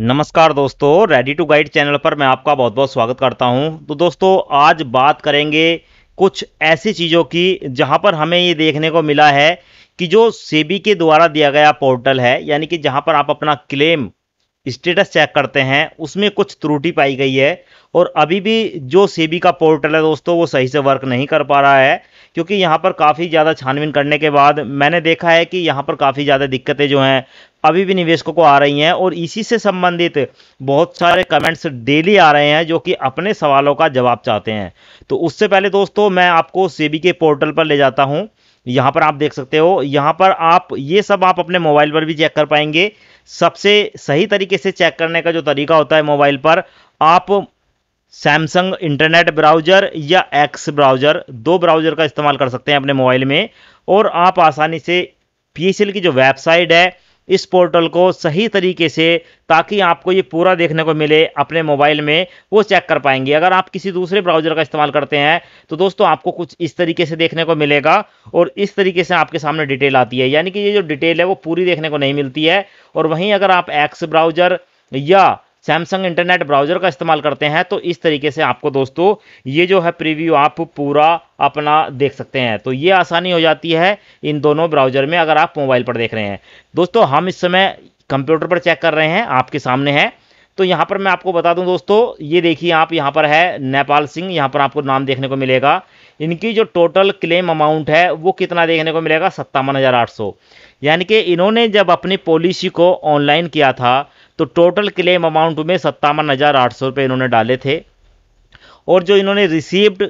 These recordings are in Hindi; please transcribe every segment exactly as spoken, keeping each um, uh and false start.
नमस्कार दोस्तों, रेडी टू गाइड चैनल पर मैं आपका बहुत बहुत स्वागत करता हूं। तो दोस्तों आज बात करेंगे कुछ ऐसी चीज़ों की जहां पर हमें ये देखने को मिला है कि जो सेबी के द्वारा दिया गया पोर्टल है, यानी कि जहां पर आप अपना क्लेम स्टेटस चेक करते हैं, उसमें कुछ त्रुटि पाई गई है और अभी भी जो सेबी का पोर्टल है दोस्तों वो सही से वर्क नहीं कर पा रहा है। क्योंकि यहाँ पर काफ़ी ज़्यादा छानबीन करने के बाद मैंने देखा है कि यहाँ पर काफ़ी ज़्यादा दिक्कतें जो हैं अभी भी निवेशकों को आ रही हैं और इसी से संबंधित बहुत सारे कमेंट्स डेली आ रहे हैं जो कि अपने सवालों का जवाब चाहते हैं। तो उससे पहले दोस्तों मैं आपको सेबी के पोर्टल पर ले जाता हूं। यहां पर आप देख सकते हो, यहां पर आप ये सब आप अपने मोबाइल पर भी चेक कर पाएंगे। सबसे सही तरीके से चेक करने का जो तरीका होता है मोबाइल पर, आप सैमसंग इंटरनेट ब्राउज़र या एक्स ब्राउज़र, दो ब्राउज़र का इस्तेमाल कर सकते हैं अपने मोबाइल में और आप आसानी से पी एस एल की जो वेबसाइट है इस पोर्टल को सही तरीके से, ताकि आपको ये पूरा देखने को मिले अपने मोबाइल में, वो चेक कर पाएंगे। अगर आप किसी दूसरे ब्राउज़र का इस्तेमाल करते हैं तो दोस्तों आपको कुछ इस तरीके से देखने को मिलेगा और इस तरीके से आपके सामने डिटेल आती है, यानी कि ये जो डिटेल है वो पूरी देखने को नहीं मिलती है। और वहीं अगर आप एक्स ब्राउज़र या सैमसंग इंटरनेट ब्राउज़र का इस्तेमाल करते हैं तो इस तरीके से आपको दोस्तों ये जो है प्रीव्यू आप पूरा अपना देख सकते हैं। तो ये आसानी हो जाती है इन दोनों ब्राउज़र में अगर आप मोबाइल पर देख रहे हैं। दोस्तों हम इस समय कंप्यूटर पर चेक कर रहे हैं, आपके सामने है। तो यहाँ पर मैं आपको बता दूं दोस्तों, ये देखिए आप, यहाँ पर है नेपाल सिंह, यहाँ पर आपको नाम देखने को मिलेगा। इनकी जो टोटल क्लेम अमाउंट है वो कितना देखने को मिलेगा, सत्तावन हज़ार आठ सौ। यानी कि इन्होंने जब अपनी पॉलिसी को ऑनलाइन किया था तो टोटल क्लेम अमाउंट में सत्तावन हज़ार आठ सौ रुपये इन्होंने डाले थे और जो इन्होंने रिसीव्ड,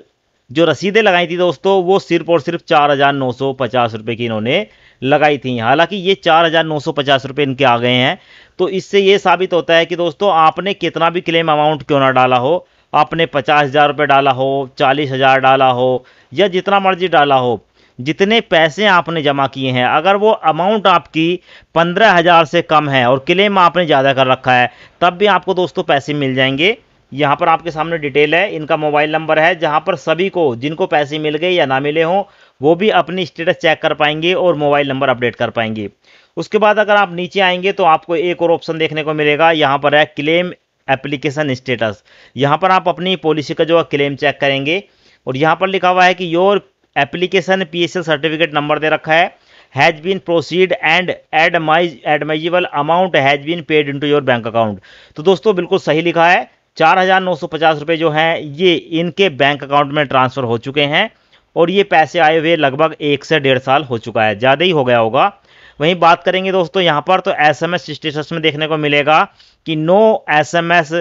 जो रसीदें लगाई थी दोस्तों, वो सिर्फ और सिर्फ चार हज़ार नौ सौ पचास रुपये की इन्होंने लगाई थी। हालांकि ये चार हज़ार नौ सौ पचास रुपये इनके आ गए हैं। तो इससे ये साबित होता है कि दोस्तों आपने कितना भी क्लेम अमाउंट क्यों ना डाला हो, आपने पचास हज़ार रुपये डाला हो, चालीस हज़ार डाला हो या जितना मर्जी डाला हो, जितने पैसे आपने जमा किए हैं, अगर वो अमाउंट आपकी पंद्रह हज़ार से कम है और क्लेम आपने ज़्यादा कर रखा है, तब भी आपको दोस्तों पैसे मिल जाएंगे। यहाँ पर आपके सामने डिटेल है, इनका मोबाइल नंबर है, जहाँ पर सभी को, जिनको पैसे मिल गए या ना मिले हों, वो भी अपनी स्टेटस चेक कर पाएंगे और मोबाइल नंबर अपडेट कर पाएंगे। उसके बाद अगर आप नीचे आएंगे तो आपको एक और ऑप्शन देखने को मिलेगा, यहाँ पर है क्लेम एप्लीकेशन स्टेटस। यहाँ पर आप अपनी पॉलिसी का जो क्लेम चेक करेंगे और यहाँ पर लिखा हुआ है कि your application P S L certificate number दे रखा है, has been proceed and admise admissible amount has been paid into your bank account. तो दोस्तों बिल्कुल सही लिखा है, चार हज़ार नौ सौ पचास रुपये जो हैं ये इनके बैंक अकाउंट में ट्रांसफ़र हो चुके हैं और ये पैसे आए हुए लगभग एक से डेढ़ साल हो चुका है, ज़्यादा ही हो गया होगा। वहीं बात करेंगे दोस्तों यहाँ पर, तो एस एम एस स्टेटस में देखने को मिलेगा कि no S M S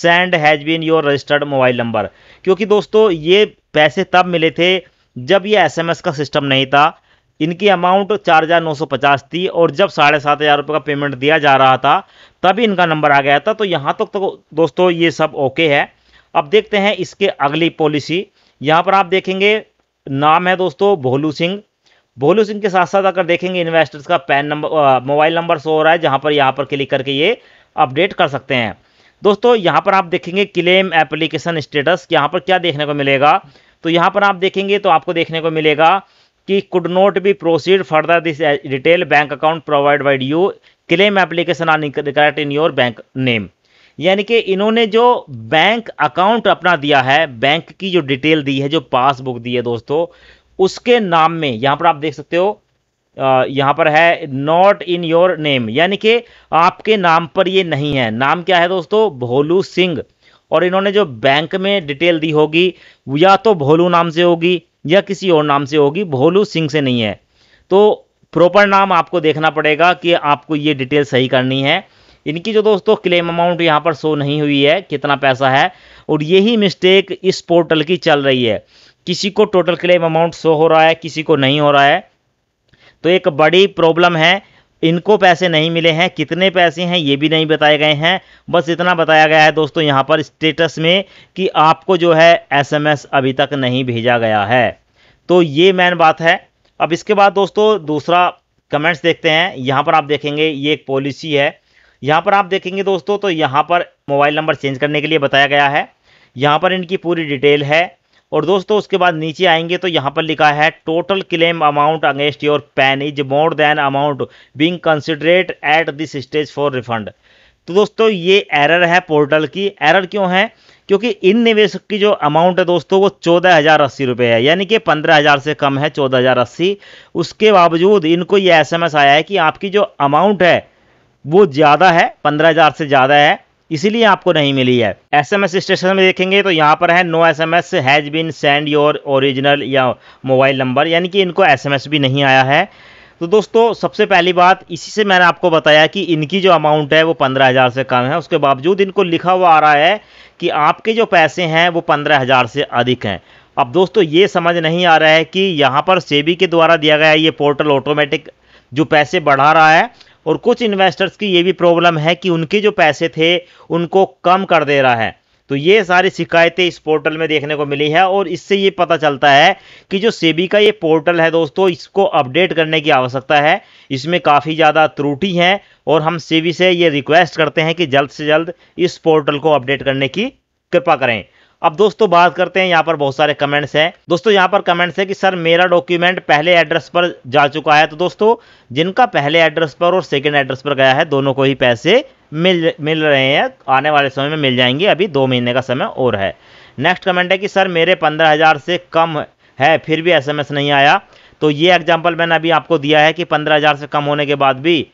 send has been your registered mobile number. क्योंकि दोस्तों ये पैसे तब मिले थे जब ये एसएमएस का सिस्टम नहीं था। इनकी अमाउंट चार हज़ार नौ सौ पचास थी और जब साढ़े सात हज़ार रुपये का पेमेंट दिया जा रहा था तभी इनका नंबर आ गया था। तो यहाँ तक तो दोस्तों ये सब ओके है। अब देखते हैं इसके अगली पॉलिसी। यहाँ पर आप देखेंगे नाम है दोस्तों भोलू सिंह। भोलू सिंह के साथ साथ अगर देखेंगे इन्वेस्टर्स का PAN number, mobile number show हो रहा है, जहाँ पर यहाँ पर क्लिक करके ये अपडेट कर सकते हैं। दोस्तों यहाँ पर आप देखेंगे क्लेम एप्लीकेशन स्टेटस, यहाँ पर क्या देखने को मिलेगा, तो यहाँ पर आप देखेंगे तो आपको देखने को मिलेगा कि could not be proceed further this detail bank account provide by you claim application are correct in your bank name. यानी कि इन्होंने जो बैंक अकाउंट अपना दिया है, बैंक की जो डिटेल दी है, जो पासबुक दी है दोस्तों, उसके नाम में, यहाँ पर आप देख सकते हो, यहाँ पर है नॉट इन योर नेम, यानी कि आपके नाम पर ये नहीं है। नाम क्या है दोस्तों, भोलू सिंह, और इन्होंने जो बैंक में डिटेल दी होगी या तो भोलू नाम से होगी या किसी और नाम से होगी, भोलू सिंह से नहीं है। तो प्रॉपर नाम आपको देखना पड़ेगा कि आपको ये डिटेल सही करनी है। इनकी जो दोस्तों क्लेम अमाउंट यहाँ पर शो नहीं हुई है कितना पैसा है, और यही मिस्टेक इस पोर्टल की चल रही है। किसी को टोटल क्लेम अमाउंट शो हो रहा है, किसी को नहीं हो रहा है। तो एक बड़ी प्रॉब्लम है, इनको पैसे नहीं मिले हैं, कितने पैसे हैं ये भी नहीं बताए गए हैं। बस इतना बताया गया है दोस्तों यहाँ पर स्टेटस में कि आपको जो है एसएमएस अभी तक नहीं भेजा गया है। तो ये मेन बात है। अब इसके बाद दोस्तों दूसरा कमेंट्स देखते हैं। यहाँ पर आप देखेंगे ये एक पॉलिसी है, यहाँ पर आप देखेंगे दोस्तों, तो यहाँ पर मोबाइल नंबर चेंज करने के लिए बताया गया है, यहाँ पर इनकी पूरी डिटेल है। और दोस्तों उसके बाद नीचे आएंगे तो यहाँ पर लिखा है total claim amount against your PAN is more than amount being considerate at this stage for refund. तो दोस्तों ये एरर है पोर्टल की। एरर क्यों है? क्योंकि इन निवेशक की जो अमाउंट है दोस्तों वो चौदह हज़ार अस्सी रुपये है, यानी कि पंद्रह हज़ार से कम है, चौदह हज़ार अस्सी। उसके बावजूद इनको ये एसएमएस आया है कि आपकी जो अमाउंट है वो ज़्यादा है, पंद्रह हज़ार से ज़्यादा है, इसीलिए आपको नहीं मिली है। एसएमएस स्टेशन में देखेंगे तो यहाँ पर है no SMS has been send your original या मोबाइल नंबर, यानी कि इनको एसएमएस भी नहीं आया है। तो दोस्तों सबसे पहली बात इसी से मैंने आपको बताया कि इनकी जो अमाउंट है वो पंद्रह हज़ार से कम है, उसके बावजूद इनको लिखा हुआ आ रहा है कि आपके जो पैसे हैं वो पंद्रह हज़ार से अधिक हैं। अब दोस्तों ये समझ नहीं आ रहा है कि यहाँ पर सेबी के द्वारा दिया गया ये पोर्टल ऑटोमेटिक जो पैसे बढ़ा रहा है, और कुछ इन्वेस्टर्स की ये भी प्रॉब्लम है कि उनके जो पैसे थे उनको कम कर दे रहा है। तो ये सारी शिकायतें इस पोर्टल में देखने को मिली है, और इससे ये पता चलता है कि जो सेबी का ये पोर्टल है दोस्तों इसको अपडेट करने की आवश्यकता है, इसमें काफ़ी ज़्यादा त्रुटि है, और हम सेबी से ये रिक्वेस्ट करते हैं कि जल्द से जल्द इस पोर्टल को अपडेट करने की कृपा करें। अब दोस्तों बात करते हैं, यहाँ पर बहुत सारे कमेंट्स हैं दोस्तों, यहाँ पर कमेंट्स है कि सर मेरा डॉक्यूमेंट पहले एड्रेस पर जा चुका है। तो दोस्तों जिनका पहले एड्रेस पर और सेकंड एड्रेस पर गया है दोनों को ही पैसे मिल मिल रहे हैं, आने वाले समय में मिल जाएंगे, अभी दो महीने का समय और है। नेक्स्ट कमेंट है कि सर मेरे पंद्रह हज़ार से कम है फिर भी एस एम एस नहीं आया। तो ये एग्जाम्पल मैंने अभी आपको दिया है कि पंद्रह हज़ार से कम होने के बाद भी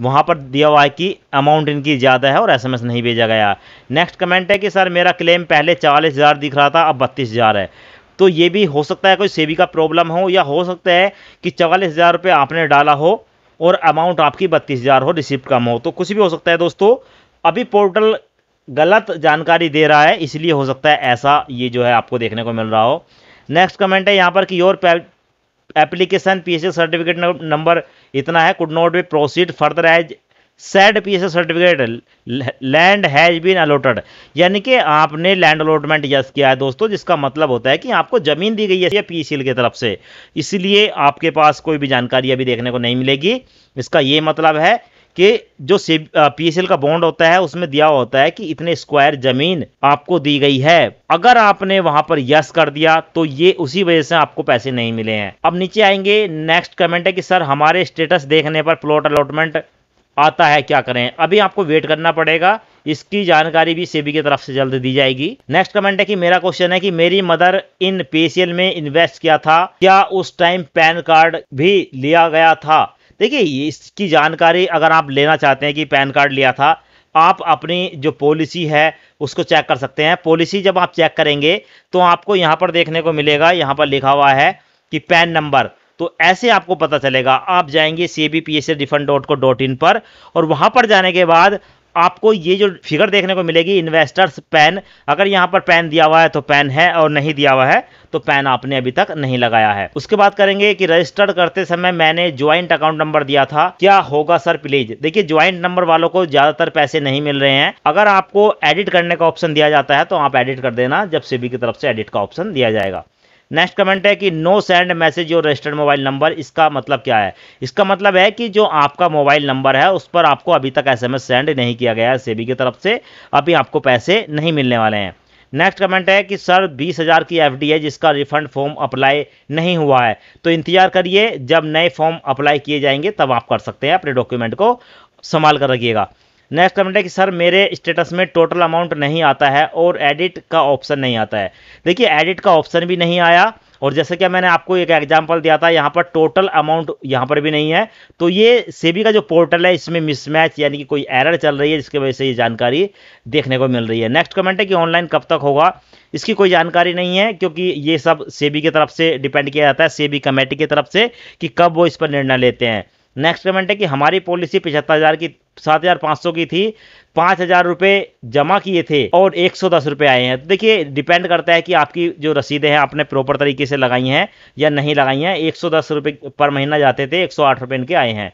वहाँ पर दिया हुआ है कि अमाउंट इनकी ज़्यादा है और एसएमएस नहीं भेजा गया। नेक्स्ट कमेंट है कि सर मेरा क्लेम पहले चालीस हज़ार दिख रहा था, अब बत्तीस हज़ार है। तो ये भी हो सकता है कोई सेबी का प्रॉब्लम हो, या हो सकता है कि चालीस हज़ार रुपये आपने डाला हो और अमाउंट आपकी बत्तीस हज़ार हो, रिसिप्ट कम हो, तो कुछ भी हो सकता है दोस्तों। अभी पोर्टल गलत जानकारी दे रहा है, इसलिए हो सकता है ऐसा ये जो है आपको देखने को मिल रहा हो। नेक्स्ट कमेंट है यहाँ पर कि your application PSL certificate number इतना है, could not be proceed further as said PSL certificate land has been allotted, यानी कि आपने लैंड अलॉटमेंट यस किया है दोस्तों, जिसका मतलब होता है कि आपको जमीन दी गई है पीसीएल की तरफ से, इसलिए आपके पास कोई भी जानकारी अभी देखने को नहीं मिलेगी। इसका ये मतलब है कि जो पीएसएल का बॉन्ड होता है उसमें दिया होता है कि इतने स्क्वायर जमीन आपको दी गई है, अगर आपने वहां पर यस कर दिया तो ये उसी वजह से आपको पैसे नहीं मिले हैं। अब नीचे आएंगे, नेक्स्ट कमेंट है कि सर हमारे स्टेटस देखने पर प्लॉट अलॉटमेंट आता है, क्या करें? अभी आपको वेट करना पड़ेगा, इसकी जानकारी भी सेबी की तरफ से जल्द दी जाएगी। नेक्स्ट कमेंट है कि मेरा क्वेश्चन है कि मेरी मदर इन पीएसएल में इन्वेस्ट किया था, क्या उस टाइम पैन कार्ड भी लिया गया था? देखिए इसकी जानकारी अगर आप लेना चाहते हैं कि पैन कार्ड लिया था, आप अपनी जो पॉलिसी है उसको चेक कर सकते हैं। पॉलिसी जब आप चेक करेंगे तो आपको यहाँ पर देखने को मिलेगा, यहाँ पर लिखा हुआ है कि पैन नंबर, तो ऐसे आपको पता चलेगा। आप जाएंगे SEBI PSL refund dot co dot in पर, और वहाँ पर जाने के बाद आपको ये जो फिगर देखने को मिलेगी इन्वेस्टर्स पैन, अगर यहाँ पर पैन दिया हुआ है तो पैन है, और नहीं दिया हुआ है तो पैन आपने अभी तक नहीं लगाया है। उसके बाद करेंगे कि रजिस्टर्ड करते समय मैंने ज्वाइंट अकाउंट नंबर दिया था, क्या होगा सर प्लीज? देखिए ज्वाइंट नंबर वालों को ज्यादातर पैसे नहीं मिल रहे हैं, अगर आपको एडिट करने का ऑप्शन दिया जाता है तो आप एडिट कर देना जब सेबी की तरफ से एडिट का ऑप्शन दिया जाएगा। नेक्स्ट कमेंट है कि no send message your registered mobile number, इसका मतलब क्या है? इसका मतलब है कि जो आपका मोबाइल नंबर है उस पर आपको अभी तक एसएमएस सेंड नहीं किया गया है सेबी की तरफ से, अभी आपको पैसे नहीं मिलने वाले हैं। नेक्स्ट कमेंट है कि सर बीस हज़ार की एफडी है जिसका रिफंड फॉर्म अप्लाई नहीं हुआ है, तो इंतजार करिए जब नए फॉर्म अप्लाई किए जाएंगे तब आप कर सकते हैं, अपने डॉक्यूमेंट को संभाल कर रखिएगा। नेक्स्ट कमेंट है कि सर मेरे स्टेटस में टोटल अमाउंट नहीं आता है और एडिट का ऑप्शन नहीं आता है। देखिए एडिट का ऑप्शन भी नहीं आया, और जैसे कि मैंने आपको एक एग्जांपल दिया था यहाँ पर टोटल अमाउंट यहाँ पर भी नहीं है, तो ये सेबी का जो पोर्टल है इसमें मिसमैच यानी कि कोई एरर चल रही है, जिसकी वजह से ये जानकारी देखने को मिल रही है। नेक्स्ट कमेंट है कि ऑनलाइन कब तक होगा, इसकी कोई जानकारी नहीं है, क्योंकि ये सब सेबी की तरफ से डिपेंड किया जाता है, सेबी कमेटी की तरफ से कि कब वो इस पर निर्णय लेते हैं। नेक्स्ट कमेंट है कि हमारी पॉलिसी पचहत्तर हज़ार की सात हज़ार पाँच सौ की थी, पाँच हज़ार रुपये जमा किए थे और एक सौ दस रुपये आए हैं। तो देखिए डिपेंड करता है कि आपकी जो रसीदें हैं आपने प्रॉपर तरीके से लगाई हैं या नहीं लगाई हैं। एक सौ दस रुपये पर महीना जाते थे, एक सौ आठ रुपये इनके आए हैं।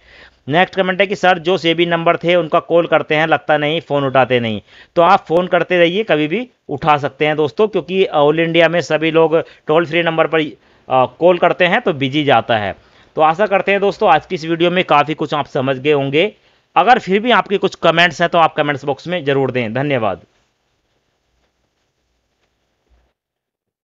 नेक्स्ट कमेंट है कि सर जो सेबी नंबर थे उनका कॉल करते हैं, लगता नहीं, फ़ोन उठाते नहीं। तो आप फ़ोन करते रहिए, कभी भी उठा सकते हैं दोस्तों, क्योंकि ऑल इंडिया में सभी लोग टोल फ्री नंबर पर कॉल करते हैं तो बिजी जाता है। तो आशा करते हैं दोस्तों आज की इस वीडियो में काफ़ी कुछ आप समझ गए होंगे। अगर फिर भी आपके कुछ कमेंट्स हैं तो आप कमेंट्स बॉक्स में ज़रूर दें। धन्यवाद।